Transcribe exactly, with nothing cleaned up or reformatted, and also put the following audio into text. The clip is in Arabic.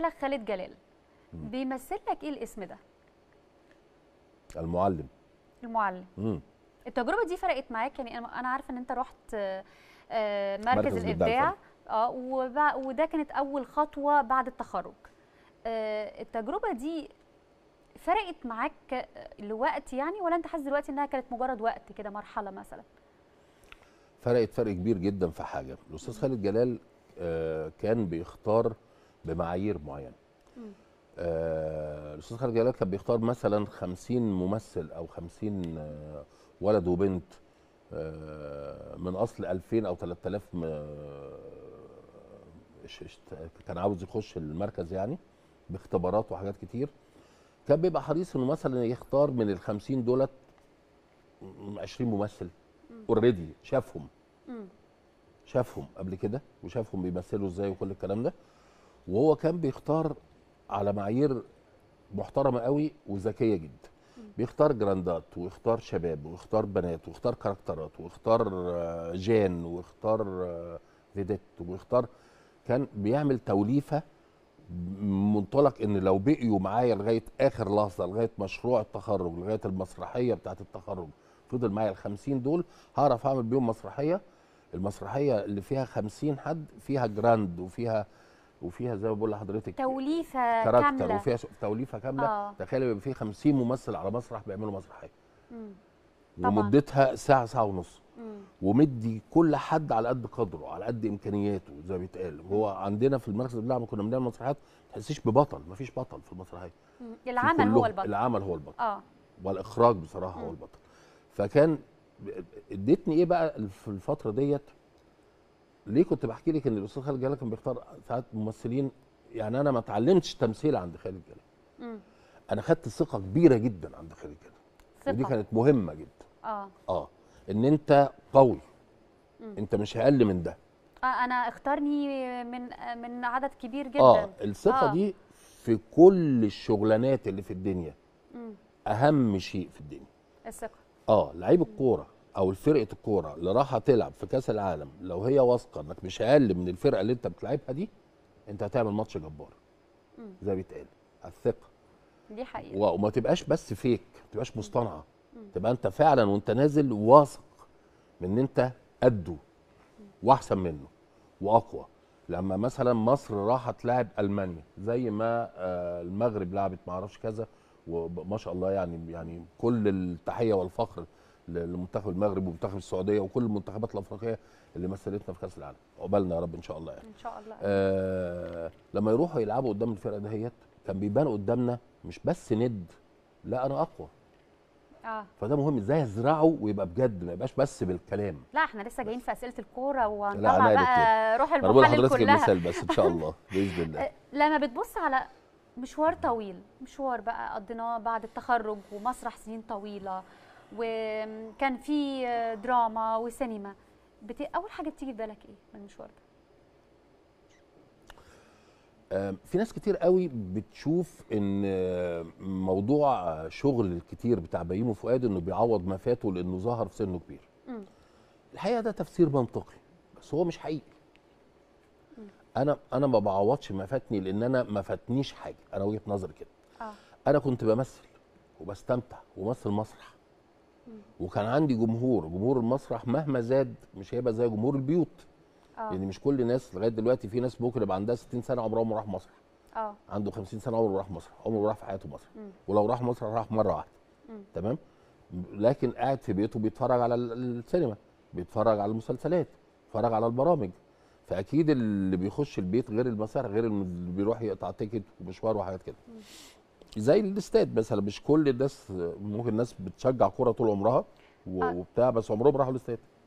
لك خالد جلال، بيمثل لك ايه الاسم ده؟ المعلم. المعلم. امم التجربه دي فرقت معاك؟ يعني انا عارفه ان انت رحت مركز, مركز الابداع اه وده كانت اول خطوه بعد التخرج. التجربه دي فرقت معاك لوقت يعني، ولا انت حاسس دلوقتي انها كانت مجرد وقت كده مرحله مثلا؟ فرقت فرق كبير جدا في حاجه. الاستاذ خالد جلال كان بيختار بمعايير معينه. الاستاذ خالد جلال كان بيختار مثلا خمسين ممثل او خمسين ولد وبنت من اصل ألفين او ثلاثة آلاف كان عاوز يخش المركز يعني باختبارات وحاجات كتير. كان بيبقى حريص انه مثلا يختار من ال خمسين دولت عشرين ممثل اوريدي شافهم شافهم قبل كده وشافهم بيمثلوا ازاي وكل الكلام ده، وهو كان بيختار على معايير محترمه قوي وذكيه جدا. بيختار جراندات ويختار شباب ويختار بنات ويختار كاركترات ويختار جان ويختار فيديت ويختار، كان بيعمل توليفه منطلق ان لو بقيوا معايا لغايه اخر لحظه، لغايه مشروع التخرج، لغايه المسرحيه بتاعه التخرج، فضل معايا ال خمسين دول هعرف اعمل بيهم مسرحيه. المسرحيه اللي فيها خمسين حد فيها جراند وفيها وفيها زي ما بقول لحضرتك توليفه كامله وفيها توليفه كامله. آه. تخيل يبقى في خمسين ممثل على مسرح بيعملوا مسرحيه ومدتها ساعه ساعه ونص، ومدي كل حد على قد قدره على قد امكانياته زي ما بيتقال. هو عندنا في المركز اللي كنا بنعمل مسرحيات ما تحسيش ببطل، ما فيش بطل في المسرحيه، العمل هو البطل. العمل هو البطل اه والاخراج بصراحه مم. هو البطل. فكان اديتني ايه بقى في الفتره ديت؟ ليه كنت بحكي لك ان الاستاذ خالد جلال كان بيختار ساعات ممثلين؟ يعني انا ما اتعلمتش تمثيل عند خالد جلال. امم انا خدت ثقه كبيره جدا عند خالد جلال، ودي كانت مهمه جدا. اه اه ان انت قوي. مم. انت مش اقل من ده. اه انا اختارني من من عدد كبير جدا. اه الثقه آه. دي في كل الشغلانات اللي في الدنيا. مم. اهم شيء في الدنيا الثقه. اه لعيب الكوره او فرقه الكوره اللي رايحه تلعب في كاس العالم، لو هي واثقه انك مش اقل من الفرقه اللي انت بتلعبها دي، انت هتعمل ماتش جبار زي ما بيتقال. الثقه دي حقيقه، وما تبقاش بس فيك، ما تبقاش مصطنعه، تبقى انت فعلا وانت نازل واثق من ان انت قده واحسن منه واقوى. لما مثلا مصر راحت تلعب المانيا زي ما المغرب لعبت ما اعرفش كذا، وما شاء الله يعني يعني كل التحيه والفخر لمنتخب المغرب ومنتخب السعوديه وكل المنتخبات الافريقيه اللي مثلتنا في كاس العالم، عقبالنا يا رب ان شاء الله يعني. ان شاء الله. آه لما يروحوا يلعبوا قدام الفرقه دهيت كان بيبان قدامنا مش بس ند، لا انا اقوى. اه فده مهم ازاي ازرعه ويبقى بجد، ما يبقاش بس بالكلام. لا احنا لسه جايين في اسئله الكوره وهنطلع بقى روح المحل كلها. انا بقول لحضرتك المثال بس ان شاء الله باذن الله. لما بتبص على مشوار طويل، مشوار بقى قضيناه بعد التخرج ومسرح سنين طويله، وكان في دراما وسينما، بت... اول حاجه بتيجي في بالك ايه من المشوار ده؟ في ناس كتير قوي بتشوف ان موضوع شغل الكتير بتاع بيومى فؤاد انه بيعوض ما فاته لانه ظهر في سنه كبير. م. الحقيقه ده تفسير منطقي بس هو مش حقيقي. م. انا انا ما بعوضش ما فاتني لان انا ما فاتنيش حاجه، انا وجهه نظري كده. آه. انا كنت بمثل وبستمتع وبمثل مسرح، وكان عندي جمهور، جمهور المسرح مهما زاد مش هيبقى زي جمهور البيوت. اه يعني مش كل الناس لغايه دلوقتي، في ناس ممكن يبقى عندها ستين سنه عمرها ما راح مسرح، اه عنده خمسين سنه عمره ما راح مسرح، عمره ما راح في حياته مسرح، ولو راح مسرح راح مره واحده تمام، لكن قاعد في بيته بيتفرج على السينما، بيتفرج على المسلسلات، بيتفرج على البرامج. فاكيد اللي بيخش البيت غير المسرح، غير اللي بيروح يقطع تيكت ومشوار وحاجات كده. م. زي الاستاد مثلا، مش كل الناس، ممكن الناس بتشجع كوره طول عمرها وبتاع بس عمرهم راحوا الاستاد.